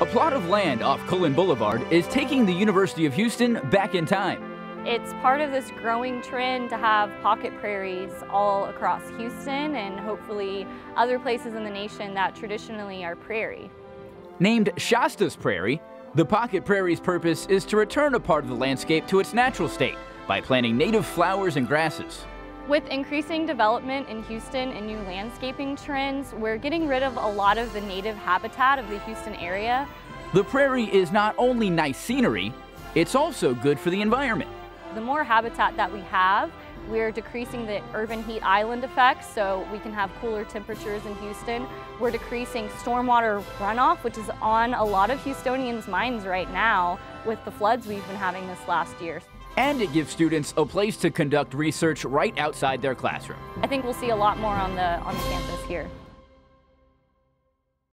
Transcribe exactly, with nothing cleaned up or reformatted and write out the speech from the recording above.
A plot of land off Cullen Boulevard is taking the University of Houston back in time. It's part of this growing trend to have pocket prairies all across Houston and hopefully other places in the nation that traditionally are prairie. Named Shasta's Prairie, the pocket prairie's purpose is to return a part of the landscape to its natural state by planting native flowers and grasses. With increasing development in Houston and new landscaping trends, we're getting rid of a lot of the native habitat of the Houston area. The prairie is not only nice scenery, it's also good for the environment. The more habitat that we have, we're decreasing the urban heat island effect, so we can have cooler temperatures in Houston. We're decreasing stormwater runoff, which is on a lot of Houstonians' minds right now with the floods we've been having this last year. And it gives students a place to conduct research right outside their classroom. I think we'll see a lot more on the on the campus here.